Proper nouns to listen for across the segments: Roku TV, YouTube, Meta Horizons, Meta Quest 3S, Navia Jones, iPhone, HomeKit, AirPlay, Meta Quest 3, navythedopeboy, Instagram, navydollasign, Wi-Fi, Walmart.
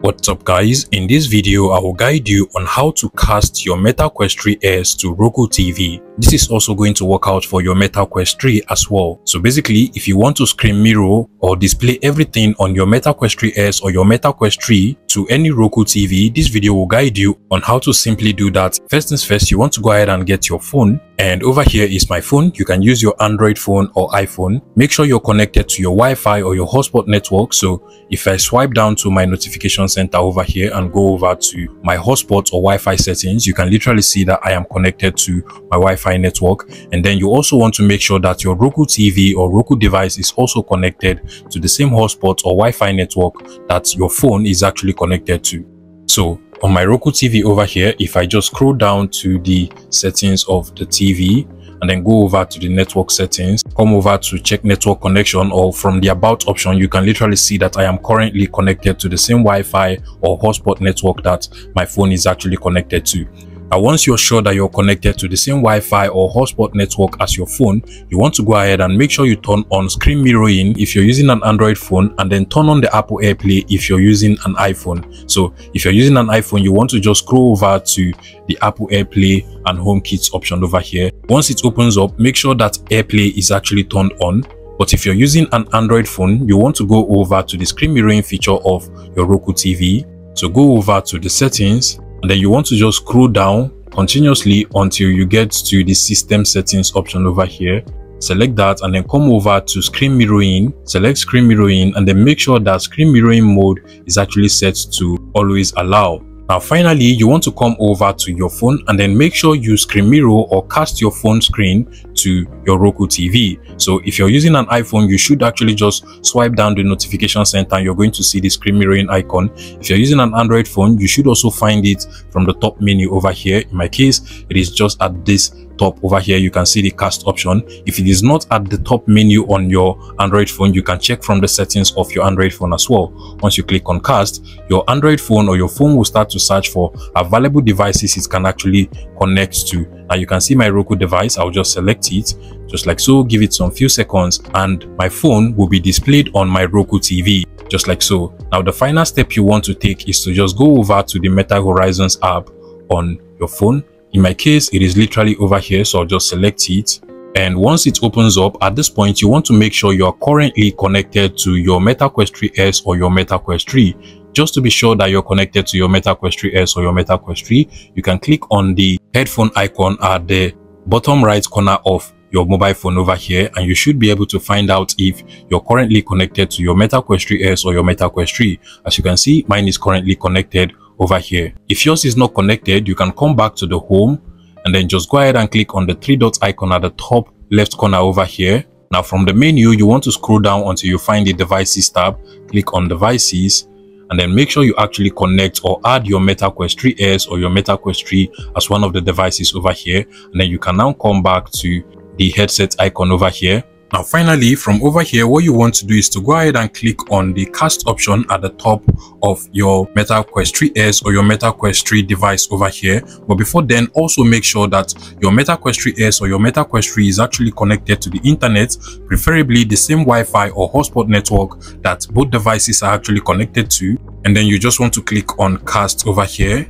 What's up guys, in this video I will guide you on how to cast your Meta Quest 3S to Roku TV. This is also going to work out for your Meta Quest 3 as well. So basically, if you want to screen mirror or display everything on your Meta Quest 3S or your Meta Quest 3 to any Roku TV, this video will guide you on how to simply do that. First things first, you want to go ahead and get your phone. And over here is my phone. You can use your Android phone or iPhone. Make sure you're connected to your Wi-Fi or your hotspot network. So if I swipe down to my notification center over here and go over to my hotspot or Wi-Fi settings, you can literally see that I am connected to my Wi-Fi network. And then you also want to make sure that your Roku TV or Roku device is also connected to the same hotspot or Wi-Fi network that your phone is actually connected to. So on my Roku TV over here, if I just scroll down to the settings of the TV and then go over to the network settings, come over to check network connection, or from the about option, you can literally see that I am currently connected to the same Wi-Fi or hotspot network that my phone is actually connected to. Now, once you're sure that you're connected to the same Wi-Fi or hotspot network as your phone, you want to go ahead and make sure you turn on screen mirroring if you're using an Android phone, and then turn on the Apple AirPlay if you're using an iPhone. So if you're using an iPhone, you want to just scroll over to the Apple AirPlay and HomeKit option over here. Once it opens up, make sure that AirPlay is actually turned on. But if you're using an Android phone, you want to go over to the screen mirroring feature of your Roku TV. So go over to the settings. And then you want to just scroll down continuously until you get to the system settings option over here. Select that and then come over to screen mirroring. Select screen mirroring and then make sure that screen mirroring mode is actually set to always allow. Now finally, you want to come over to your phone and then make sure you screen mirror or cast your phone screen to your Roku TV. So if you're using an iPhone, you should actually just swipe down the notification center and you're going to see the screen mirroring icon. If you're using an Android phone, you should also find it from the top menu over here. In my case, it is just at this top over here. You can see the cast option. If it is not at the top menu on your Android phone, you can check from the settings of your Android phone as well. Once you click on cast, your Android phone or your phone will start to search for available devices it can actually connect to. Now you can see my Roku device. I'll just select it just like so, give it some few seconds, and my phone will be displayed on my Roku TV just like so. Now the final step you want to take is to just go over to the Meta Horizons app on your phone. In my case, it is literally over here, so I'll just select it. And once it opens up, at this point, you want to make sure you are currently connected to your Meta Quest 3S or your Meta Quest 3. Just to be sure that you're connected to your Meta Quest 3S or your Meta Quest 3, you can click on the headphone icon at the bottom right corner of your mobile phone over here, and you should be able to find out if you're currently connected to your Meta Quest 3S or your Meta Quest 3. As you can see, mine is currently connected over here. If yours is not connected, you can come back to the home and then just go ahead and click on the three dots icon at the top left corner over here. Now from the menu, you want to scroll down until you find the devices tab. Click on devices and then make sure you actually connect or add your Meta Quest 3S or your Meta Quest 3 as one of the devices over here, and then you can now come back to the headset icon over here. Now finally, from over here, what you want to do is to go ahead and click on the cast option at the top of your Meta Quest 3S or your Meta Quest 3 device over here. But before then, also make sure that your Meta Quest 3S or your Meta Quest 3 is actually connected to the internet, preferably the same Wi-Fi or hotspot network that both devices are actually connected to. And then you just want to click on cast over here,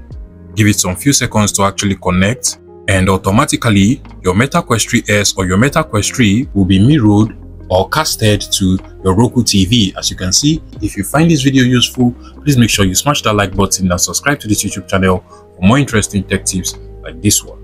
give it some few seconds to actually connect. And automatically, your Meta Quest 3S or your Meta Quest 3 will be mirrored or casted to your Roku TV. As you can see, if you find this video useful, please make sure you smash that like button and subscribe to this YouTube channel for more interesting tech tips like this one.